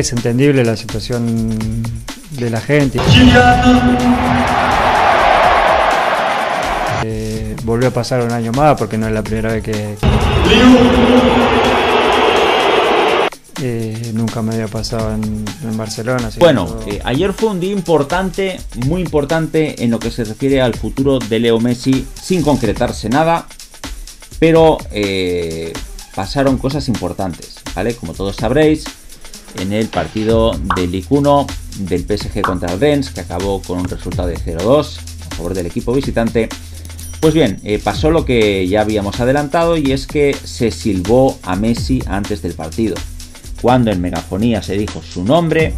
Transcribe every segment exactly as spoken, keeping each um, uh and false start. es entendible la situación de la gente. Eh, volvió a pasar un año más porque no es la primera vez que... Eh, nunca me había pasado en, en Barcelona. Bueno, todo... eh, ayer fue un día importante, muy importante en lo que se refiere al futuro de Leo Messi, sin concretarse nada, pero eh, pasaron cosas importantes, ¿vale? Como todos sabréis, en el partido del Licuno del P S G contra el Lens, que acabó con un resultado de cero dos a favor del equipo visitante, pues bien, eh, pasó lo que ya habíamos adelantado, y es que se silbó a Messi antes del partido. Cuando en megafonía se dijo su nombre,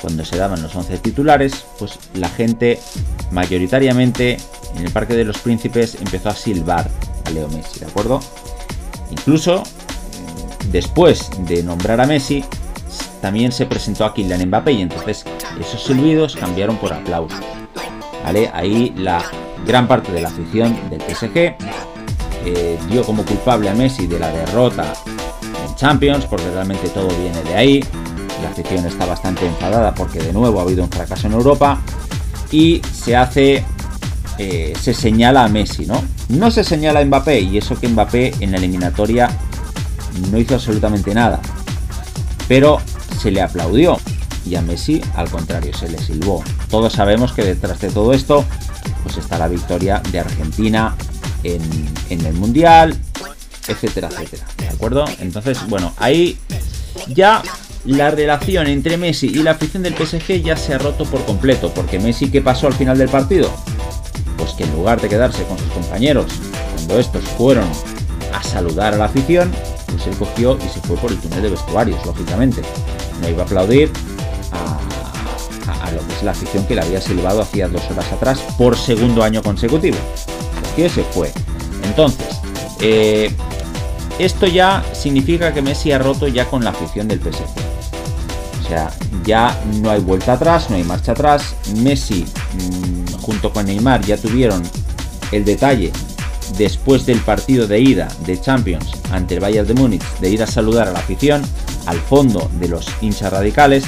cuando se daban los once titulares, pues la gente mayoritariamente en el Parque de los Príncipes empezó a silbar a Leo Messi, ¿de acuerdo? Incluso después de nombrar a Messi, también se presentó a Kylian Mbappé, y entonces esos silbidos cambiaron por aplausos, ¿vale? Ahí la gran parte de la afición del P S G eh, dio como culpable a Messi de la derrota Champions, porque realmente todo viene de ahí. La afición está bastante enfadada porque de nuevo ha habido un fracaso en Europa, y se hace eh, se señala a Messi, ¿no? No se señala a Mbappé, y eso que Mbappé en la eliminatoria no hizo absolutamente nada, pero se le aplaudió, y a Messi al contrario se le silbó. Todos sabemos que detrás de todo esto pues está la victoria de Argentina en, en el Mundial, etcétera, etcétera, ¿de acuerdo? Entonces, bueno, ahí ya la relación entre Messi y la afición del P S G ya se ha roto por completo, porque Messi, ¿qué pasó al final del partido? Pues que en lugar de quedarse con sus compañeros, cuando estos fueron a saludar a la afición, pues él cogió y se fue por el túnel de vestuarios, lógicamente. No iba a aplaudir a, a, a lo que es la afición que le había silbado hacía dos horas atrás por segundo año consecutivo. Así que se fue. Entonces, eh... esto ya significa que Messi ha roto ya con la afición del P S G. O sea, ya no hay vuelta atrás, no hay marcha atrás. Messi mmm, junto con Neymar ya tuvieron el detalle después del partido de ida de Champions ante el Bayern de Múnich de ir a saludar a la afición al fondo de los hinchas radicales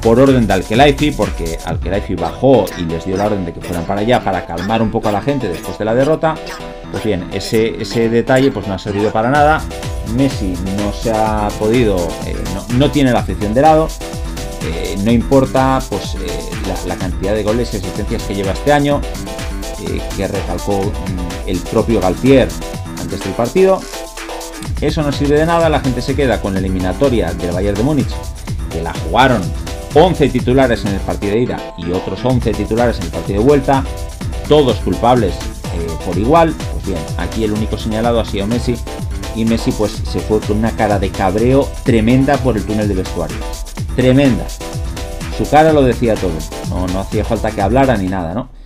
por orden de Al-Khelaifi, porque Al-Khelaifi bajó y les dio la orden de que fueran para allá para calmar un poco a la gente después de la derrota. Pues bien, ese, ese detalle pues no ha servido para nada. Messi no se ha podido, eh, no, no tiene la afición de lado, eh, no importa pues eh, la, la cantidad de goles y asistencias que lleva este año, eh, que recalcó el propio Galtier antes del partido. Eso no sirve de nada, la gente se queda con la eliminatoria del Bayern de Múnich, que la jugaron once titulares en el partido de ida y otros once titulares en el partido de vuelta, todos culpables por igual. Pues bien, aquí el único señalado ha sido Messi, y Messi pues se fue con una cara de cabreo tremenda por el túnel de vestuarios, tremenda. Su cara lo decía todo, no, no hacía falta que hablara ni nada, ¿no?